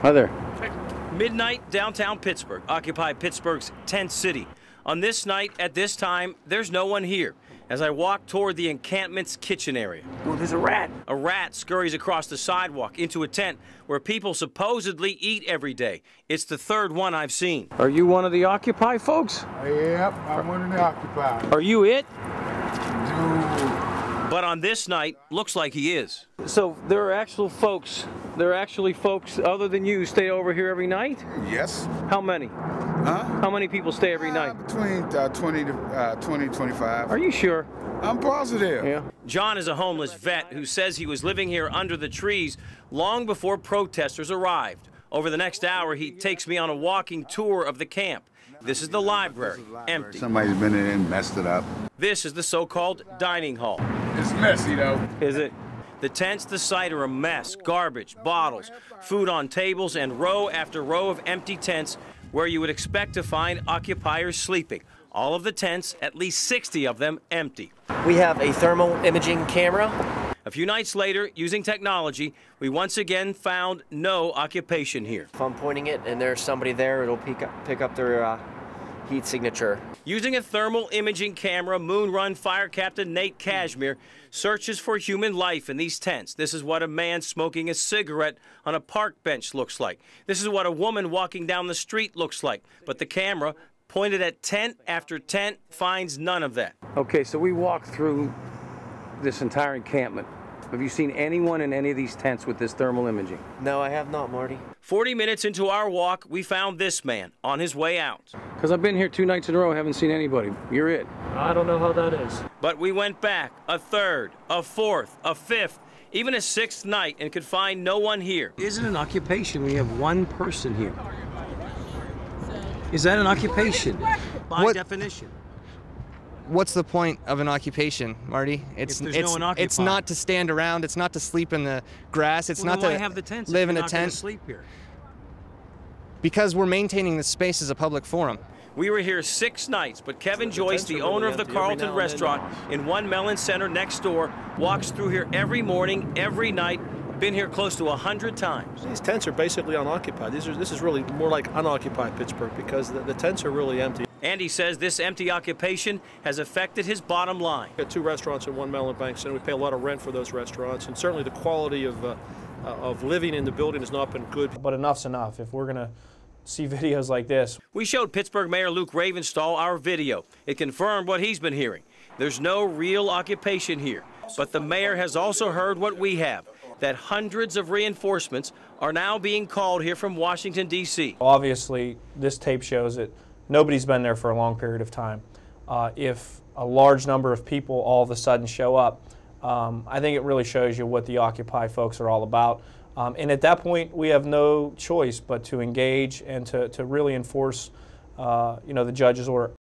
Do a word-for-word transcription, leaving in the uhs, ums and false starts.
Hi there. Midnight, downtown Pittsburgh. Occupy Pittsburgh's tenth city. On this night, at this time, there's no one here. As I walk toward the encampment's kitchen area. Well, there's a rat. A rat scurries across the sidewalk into a tent where people supposedly eat every day. It's the third one I've seen. Are you one of the Occupy folks? Yep, I'm one of the Occupy. Are you it? No. But on this night, looks like he is. So there are actual folks, there are actually folks other than you stay over here every night? Yes. How many? Huh? How many people stay every night? Uh, between uh, twenty to twenty-five. Are you sure? I'm positive. Yeah. John is a homeless vet who says he was living here under the trees long before protesters arrived. Over the next hour, he takes me on a walking tour of the camp. This is the library, empty. Somebody's been in and messed it up. This is the so-called dining hall. It's messy, though. Is it? The tents, the site are a mess, garbage, bottles, food on tables, and row after row of empty tents where you would expect to find occupiers sleeping. All of the tents, at least sixty of them, empty. We have a thermal imaging camera. A few nights later, using technology, we once again found no occupation here. If I'm pointing it and there's somebody there, it'll pick up, pick up their uh, heat signature. Using a thermal imaging camera, Moon Run Fire Captain Nate Kashmir searches for human life in these tents. This is what a man smoking a cigarette on a park bench looks like. This is what a woman walking down the street looks like. But the camera, pointed at tent after tent, finds none of that. Okay, so we walked through this entire encampment. Have you seen anyone in any of these tents with this thermal imaging? No, I have not, Marty. forty minutes into our walk, we found this man on his way out. Because I've been here two nights in a row, haven't seen anybody. You're it. I don't know how that is. But we went back a third, a fourth, a fifth, even a sixth night and could find no one here. Is it an occupation when you have one person here? Is that an occupation? By what? Definition. What's the point of an occupation, Marty? It's it's, no it's not to stand around. It's not to sleep in the grass. It's well, not to have the tents live in a tent. Sleep here. Because we're maintaining this space as a public forum. We were here six nights, but Kevin Joyce, the owner of the Carlton restaurant in One Mellon Center next door, walks through here every morning, every night. Been here close to a hundred times. These tents are basically unoccupied. These are, this is really more like unoccupied Pittsburgh because the, the tents are really empty. And he says this empty occupation has affected his bottom line. We got two restaurants in One Mellon Bank Center. We pay a lot of rent for those restaurants, and certainly the quality of, uh, uh, of living in the building has not been good. But enough's enough. If we're going to see videos like this. We showed Pittsburgh Mayor Luke Ravenstahl our video. It confirmed what he's been hearing. There's no real occupation here. But the mayor has also heard what we have, that hundreds of reinforcements are now being called here from Washington, D C Obviously, this tape shows that nobody's been there for a long period of time. Uh, if a large number of people all of a sudden show up, um, I think it really shows you what the Occupy folks are all about. Um, and at that point, we have no choice but to engage and to, to really enforce uh, you know, the judge's order.